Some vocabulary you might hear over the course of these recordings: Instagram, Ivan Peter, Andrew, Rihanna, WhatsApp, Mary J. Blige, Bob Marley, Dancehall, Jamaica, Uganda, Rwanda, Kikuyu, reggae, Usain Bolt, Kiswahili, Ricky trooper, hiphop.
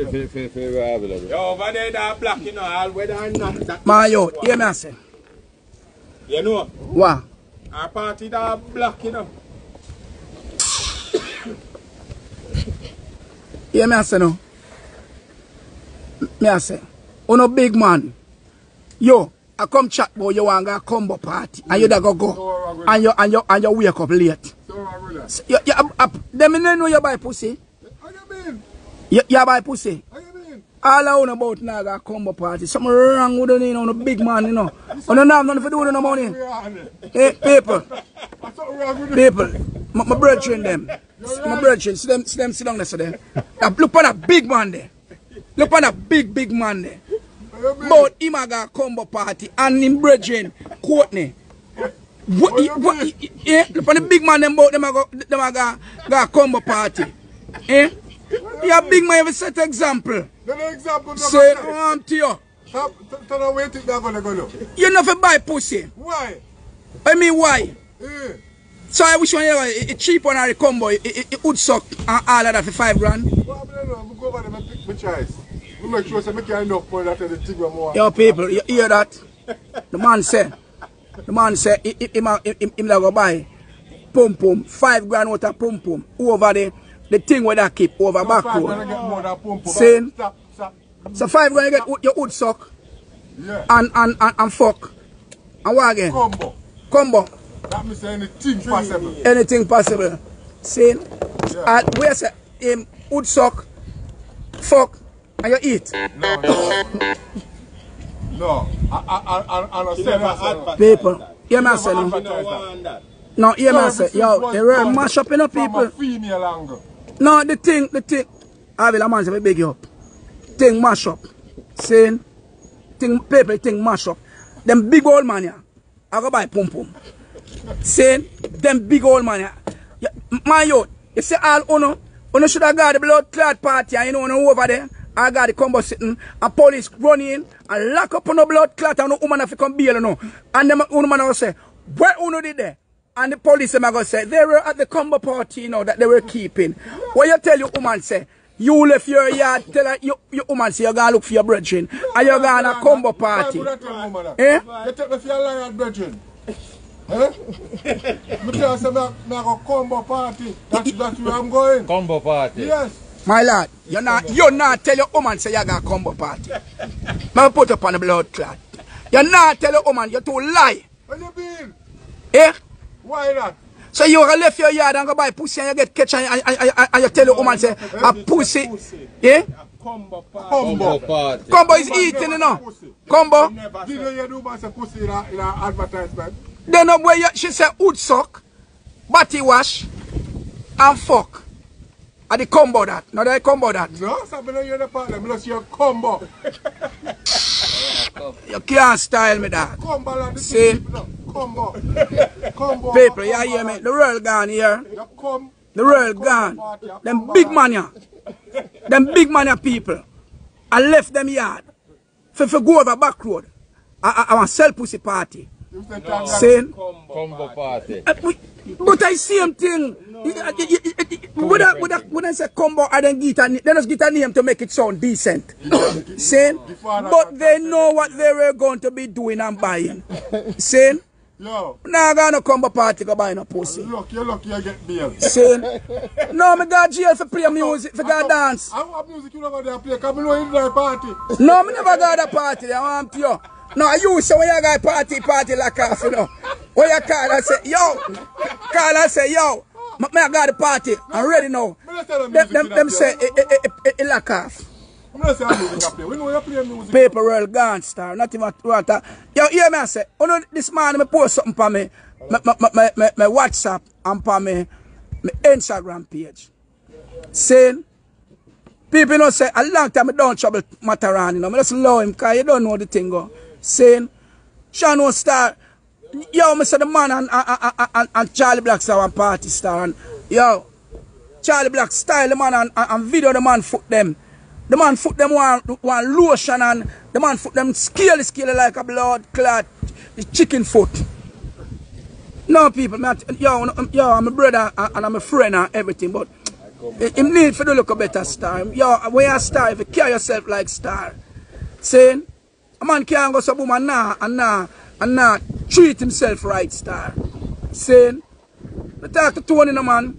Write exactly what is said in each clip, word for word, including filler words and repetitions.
Yo, over there that black, you know, all weather and not. My yo, hear me I say. You know? What? Our party that black, you know. Hear me I say no. Me I say, on a big man. Yo, I come chat boy, you want a combo party. And you da go go. And you and you and you wake up late. So, you, you, uh, uh, them in know you buy pussy. How you mean? You, you buy pussy. How you mean? All I own about now got combo party. Something wrong with the you know, big man, you know. I don't have nothing to do with no money. Hey, people. People. My, my brethren them. My brethren. See them, see them sit down there. So there. Look on a big man there. Look on a big, big man there. But him got combo party and him brethren, Courtney. What, what, what, eh? For the big man, them both them go, them a go, go combo party, eh? Yeah, big man, you set example. The example. Say, um, to you. Stop, turn away till that gonna go. You never buy pussy. Why? I mean, why? Yeah. So I wish one you a cheap one or a combo. It would suck and all of that for five grand. Well, I don't know. We go over there and pick my choice. We make sure so make you enough for that the thing we want. Yo, people, you hear that? The man said. The man said him, him, him, him, him go buy pum pum, five grand water pum pum over the, the thing where they keep over no, back road. Saying, stop, stop. So five grand you get your wood sock yeah. and, and, and, and fuck. And what again? Combo. Combo. That means anything possible. Anything possible. Saying, yeah. And where say him wood sock, fuck, and you eat. No, no. No, I I I said people. Hear me say no. No, hear me say yo. They were mash up in the people. No, the thing, the thing. I will a man say big you up. Thing mash up. Saying, thing people thing mash up. Them big old man here. I go buy pum pum. Saying them big old man here. My yo, you say all uno, uno should have got the blood clot party and you know uno over there. I got the combo sitting, a police running, and lock up on the blood clot, and the woman have to come bail, you know. And the woman will say, where uno did there? And the police are going to say, they were at the combo party, you know, that they were keeping. What you tell your woman say, you left your yard, tell her, your, your woman say, you're going to look for your brethren, and you're going to a combo party. You take me for your liar, brethren. Eh? You tell her, I'm going to combo party. That's, that's where I'm going. Combo party. Yes. My lad, you're not, you're not tell your woman say you got a combo party. Man put up on the blood clot. You're not tell your woman, you're too lie. What do you mean? Eh? Why not? So you left your yard and go buy pussy and you get catch and, and, and, and, and you tell your woman say, a pussy. pussy. Eh? A combo party. Combo. Combo, combo is eating, you know. Combo. Did you do about a pussy in an advertisement? Then up where you, she said, wood sock, body wash, and fuck. Are the combo that? Not the combo that? No, so I don't hear the part. I'm not your combo. You can't style me that. Combo like this. See? Combo. Combo. People, you hear me? The real gone here. The real gone. Them big man here. Them big man here people. I left them yard. If you go over back road, I, I, I want to sell pussy party. No. Saying combo, combo party. Uh, we, but I see him thing. No. Would I, would I, would I say combo? I don't get a name. They just get a name to make it sound decent. Saying, but they know what they were going to be doing and buying. Saying, no, nah, I got no combo party go buy no pussy. Look, you're lucky I get bail. Saying, no, I got jail for play music, for got dance. I want music you never play. Come on, you know, party. No, I never got a party. I want you. No, you say when you got party, party like half, you know. When you call and say, yo, call and say, yo, I got the party, I'm ready now. Them, them, them say, it like half. I'm not saying music play. We know you play music. Paper Royal Gone Star, not even water. Yo, hear me, I say, you know, this man, I post something for me, my, my, my, my, my WhatsApp and for me, my Instagram page. Saying, people don't say, a long time I don't trouble Mataran, you know. I just love him because you don't know the thing go. Saying, Chano Star, yo, Mister The Man and, and, and, and Charlie Black Star and Party Star. And, yo, Charlie Black style the man and, and video the man foot them. The man foot them one, one lotion and the man foot them scaly scaly like a blood clot, the chicken foot. No, people, yo, yo, I'm a brother and I'm a friend and everything, but Him need for the look a better star. Yo, when you're a star, if you carry yourself like star, saying, a man can't go to a woman now and now and now treat himself right, star. Saying, I talk to Tony, no man.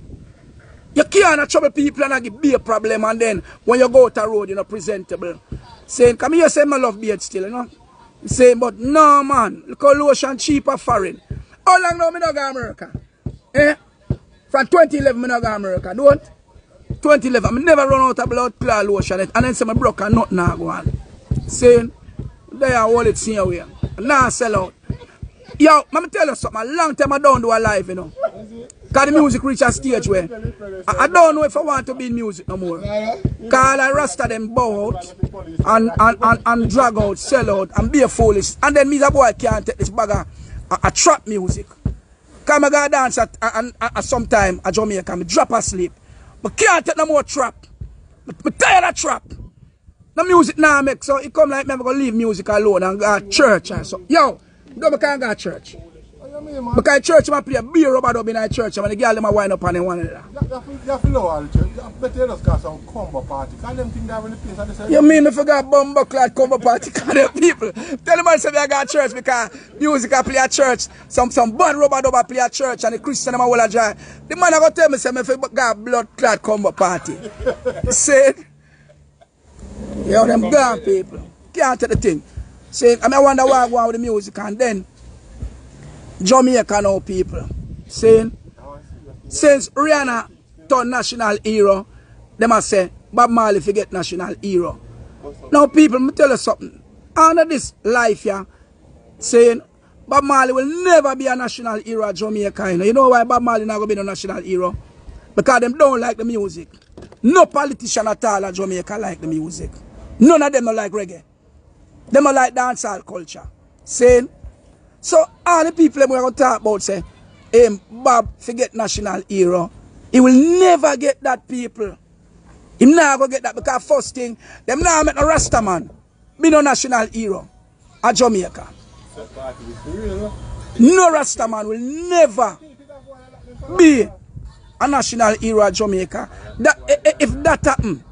You can't trouble people and give be a problem, and then when you go out the road, you're not presentable. Saying, come here, say, I love beard still, you know. Saying, but no, man, look how lotion cheap or foreign. How long now I don't go to America? Eh? From twenty eleven, I don't go to America, don't? twenty eleven, I never run out of blood claw lotion, and then say, I broke and nothing I go on. Saying, they are all it's in your way. Now I sell out. Yo, let me tell you something, a long time I don't do a live, you know. Because the music reach a stage where I, I don't know if I want to be in music no more. Because I rasta them bow out and, and, and, and drag out, sell out and be a foolish. And then me as a boy can't take this bag of a, a trap music. Because I go dance at, at, at, at some time at Jamaica, I drop asleep. But can't take no more trap. I'm tired of trap. No music now nah, make, so it come like me going to leave music alone and go to church and so. Yo, don't can't go to church. Because church man play a beer rubber dub in a church and the girl them a wind up on them one another. You have to know all the church. You better just got some combo party. Because them things that really place and they say... You mean me forgot bumbo clad combo party because them people. Tell them I say I got church because music I play at church. Some some band rubber dub I play at church and the Christian them a whole a dry. The man I go tell me say me forgot blood clad combo party. Say, yo them gone people. Can't tell the thing. Say, I mean, I wonder why I go on with the music and then Jamaican now people saying since Rihanna turned national hero, them I say Bob Marley forget national hero. Now people, me tell you something. Under this life here, saying Bob Marley will never be a national hero at Jamaica. You know, you know why Bob Marley not gonna be no national hero? Because them don't like the music. No politician at all at Jamaica like the music. None of them don't like reggae. Them don't like dancehall culture. Saying. So all the people we are going to talk about say, hey, Bob, forget national hero. He will never get that people. He not going to get that because first thing, them now make no Rasta man. Be no national hero at Jamaica. No Rasta man will never be a national hero at Jamaica. That, if that happen,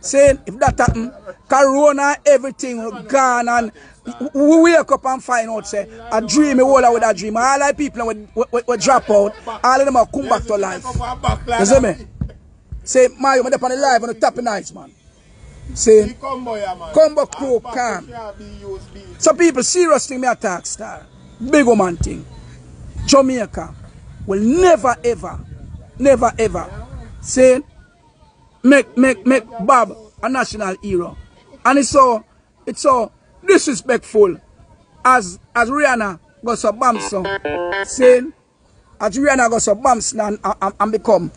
saying if that happen, corona, everything gone and we wake up and find out, say, a dream, a whole lot with a dream. All the people will drop out, all of them will come back to life. You see me? Say, Mario, I'm up on the live on the top of nights, man. Say, combo crew, calm. So people, serious thing, me attack star. Big woman thing. Jamaica will never, ever, never, ever, say, make, make, make Bob a national hero. And it's so, it's so, disrespectful as as Rihanna got some bumps on saying as Rihanna got some bumps and, and, and become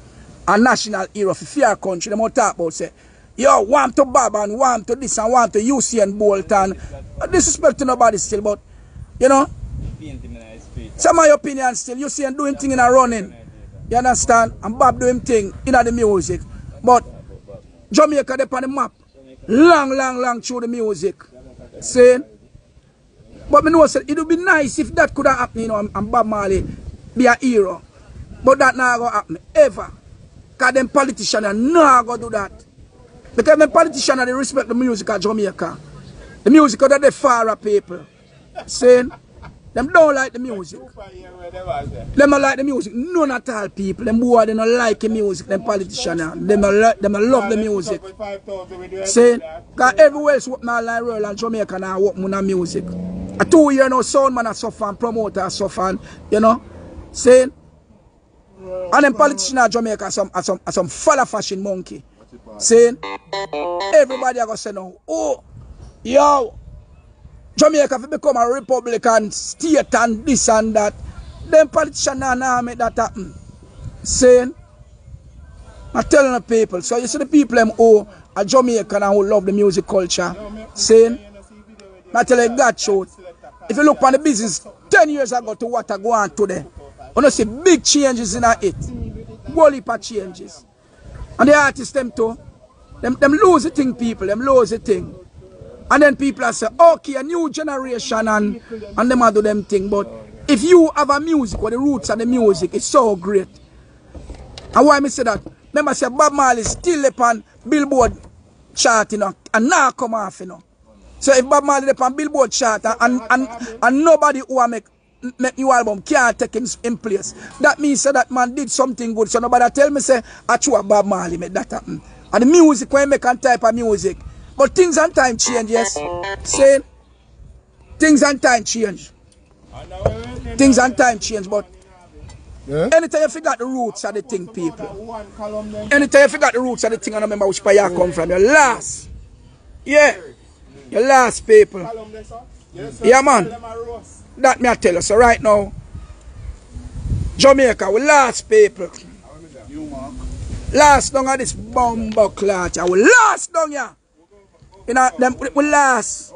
a national hero for fear country. Them all talk about say yo warm to Bob and warm to this and warm to Usain Bolt and uh, disrespect to nobody still, but you know some of your opinions still Usain doing thing in a running, you understand, and Bob doing thing in the music, but Jamaica they on the map long long long through the music. Saying, but me know say it would be nice if that could have happened, you know, and Bob Marley be a hero. But that not gonna happen ever. Cause them politicians are not gonna do that. Because them politicians are they respect the music of Jamaica. The music of the far people. Saying them don't like the music. Them don't like the music. None at all people. Them who are they not like the music, them politicians. Them love the music. Saying, because everywhere else what my line roll and Jamaica now what my music. A two year now sound man a suffer and promoter suffer and, you know. Saying and them politicians in Jamaica are some are some are some fella fashion monkey. Saying everybody are gonna say no, oh yo. Jamaica have become a Republican state and this and that. Them politicians now nah make that happen. Saying, I'm telling the people. So you see the people them who are Jamaican and who love the music culture. Saying, I tell you God show. If you look on the business ten years ago to what I go on today, you know see big changes in it. Whole heap of changes. And the artists them too. Them, them lose the thing people, them lose the thing. And then people are saying, okay, a new generation and, and them are do them thing. But if you have a music where the roots and the music is so great. And why I say that? Remember, say Bob Marley still upon Billboard chart, you know, and now come off, you know. So if Bob Marley upon Billboard chart and and, and and nobody who make make new album can't take him in place, that means say that man did something good. So nobody tell me say actually Bob Marley make that happen. And the music when make and type of music, but things and time change, yes. Say things and time change. Things and time change, but yeah. Anytime you forget the roots of the thing, people. Anytime you forget the roots of the thing, I don't remember which part you come from. Your last. Yeah. Your last, people. Yeah, man. That me I tell you. So right now, Jamaica, we last, people. Last down at this bomber clutch. We last down here. You know, them, we last.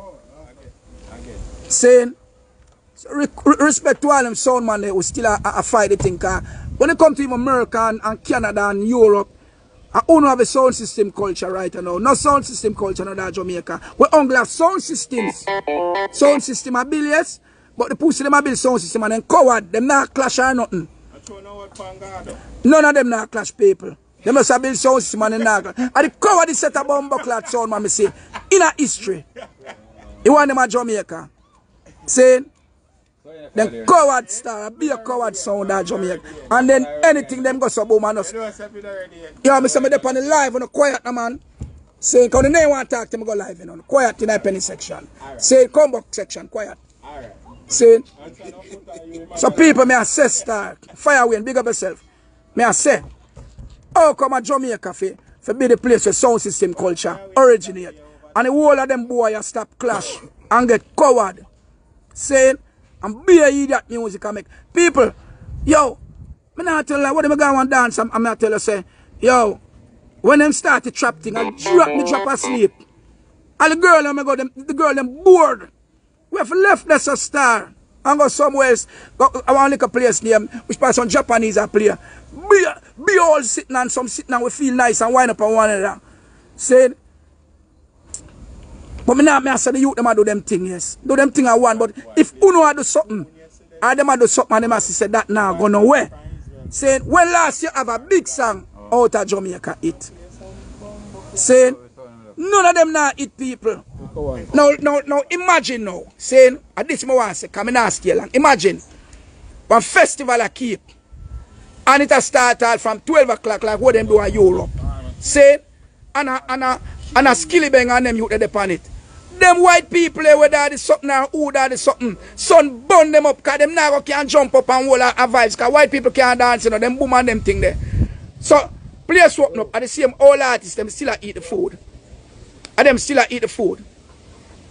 Saying, Re respect to all them sound man, they will still a, a, a fight the thing. When it comes to America and, and Canada and Europe, I only have a sound system culture right now. No sound system culture, not that Jamaica. We only have sound systems. Sound system are built, yes, but the pussy them are built sound system and then coward, them not clash or nothing. None of them not clash people. They must have built sound system and then not clash. And the coward is set up on buckler sound man, me say, in a history. You want them at Jamaica. Saying, the coward star, be a coward sound at Jamaica. And then anything them go sub man us. Yeah, me say me depend on live on a quiet man. Say cause the name want talk to me go live in on quiet in a penny section. Say come back section quiet. Say so people me assess star fire win big up yourself. Me I say, how come a Jamaica fi for be the place where sound system culture originate and the whole of them boy stop clash and get coward. Say and be a idiot music I make. People, yo, I not tell you, what am I going to dance? I'm not tell you, say, yo, when them start the trap thing, I drop me drop asleep. And the girl, I'm go, them, the girl, them bored. We have left that's a star. I'm go somewhere else. Go, I want to look a place name, which pass on Japanese I play. Be, be all sitting and some sitting and we feel nice and wind up on one another. Say, but me now me I say the youth them a do them thing, yes. Do them thing I want. But if Uno do something, I them a do something and them a say that now go nowhere. Saying when last you have a big song out of Jamaica hit. Saying none of them now hit people. Now now now imagine now. Saying at this moment say come in a scale and imagine one festival I keep. And it has started from twelve o'clock like what them do in Europe. Saying and a and a and a skilly bang and them youth that depend it. Them white people eh, where there is something or who there is something, sun burn them up because them now can't jump up and hold our vibes because white people can't dance, you know, them boom and them thing there. So, place open up and the same all artists, them still eat the food. And them still eat the food.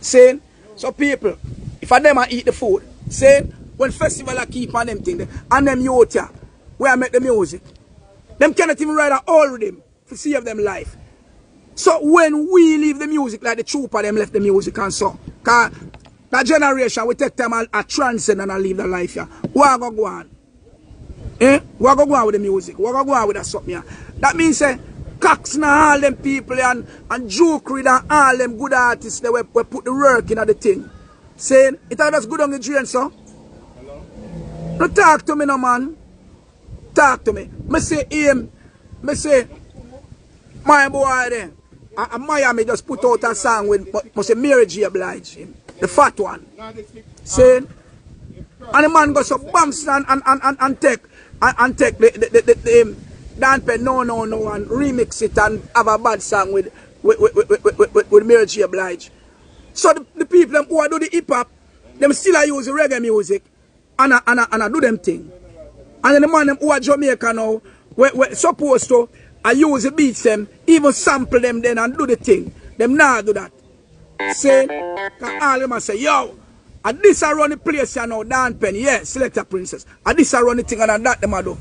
Saying, so people, if I them eat the food, saying, when festival I keep on them thing there, and them youth here, where I make the music, them cannot even ride an all rhythm to see of them life. So when we leave the music, like the trooper them left the music and so. Cause that generation, we take time and, and transcend and leave the life here. What go go on? Eh? What go go on with the music? What go go on with that something here? That means, eh, Cox and all them people and, and Juke Reed and all them good artists, they will, will put the work in the thing. Saying, it all just good on the drain, so. Hello? No talk to me, no man. Talk to me. Me say him, me say, my boy there. And Miami just put out a song with must say Mary J. Blige, him, the fat one. Saying, and the man goes up bumps and and, and, and take and, and take the the, the, the, the um, Dan Pen no no no and remix it and have a bad song with with, with, with, with, with, with Mary J. Blige. So the, the people them who are do the hip hop, them still are use reggae music and I, and I, and I do them thing. And then the man them who are Jamaica now, we, we supposed to I use the beats them, even sample them then and do the thing. Them now do that. Say, all them say, yo, at this I run the place here now, Dan Penny, yeah, select a princess. At this I run the thing and that them I do.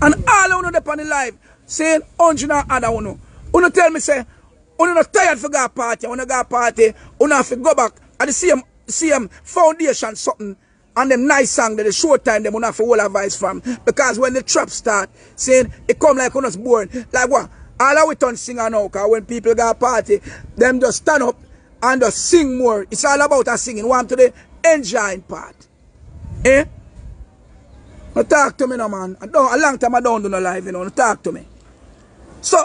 And all of them on the live, saying, one hundred and other one. Uno tell me, say, uno not tired for go party, uno go party, uno have to go back at the same, same foundation something. And them nice song that the short time them have to hold advice from. Because when the trap start, saying it come like on us born. Like what? All our turn singer now, cause when people got party, them just stand up and just sing more. It's all about us singing. One to the enjoying part. Eh? No talk to me no man. I don't, a long time I don't do no live, you know. No talk to me. So,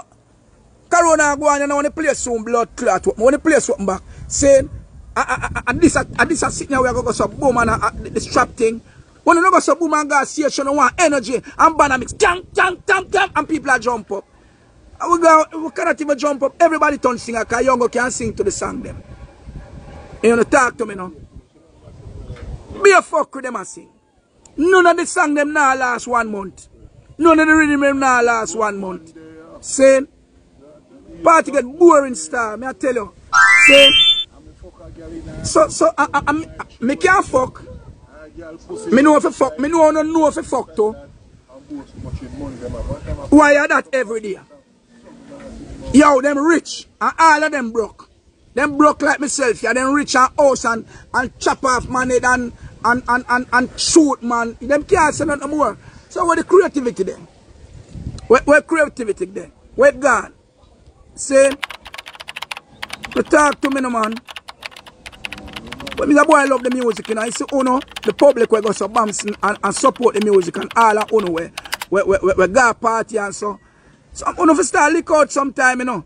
Corona go on and I want to play some blood clot. I want to play something back. Saying, and this is sitting here, we are going to go some boom and a, a, the strap thing. When you go some boom and go see, you want energy and dynamics. Jam, jam, jam, jam, and people are jump up. And we, go, we cannot even jump up. Everybody turn singer because young can sing to the song them. You want to talk to me now? Be a fuck with them and sing. None of the song them now last one month. None of the rhythm them now last one month. Saying, party get boring star, me I tell you. Saying, so, so, I, I, I, I can't fuck. Me know if I fuck, me know I don't know if I fuck too. Why are that every day? Yo, them rich and all of them broke. Them broke like myself, yeah, them rich and house and, and chop off man head and, and, and, and, and shoot man. Them can't say nothing more. So where the creativity then? Where, where creativity then? Where God? Say, you talk to me no man. But me the boy love the music, you know. You see, you know, the public will go so bumps and, and, and support the music and all that, you know, where, where, where, where God party and so. So I'm going to start lick out sometime, you know.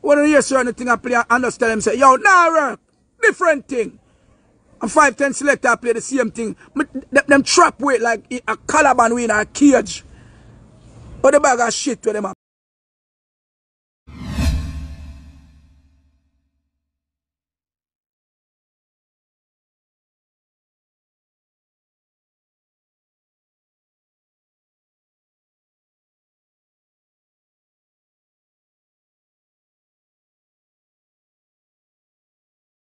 When you hear certain thing I play, I understand them say, yo, nah, work. Different thing. And five ten selector, I play the same thing. Them, them trap weight like a Calaban weed or a cage. But the bag of shit with them.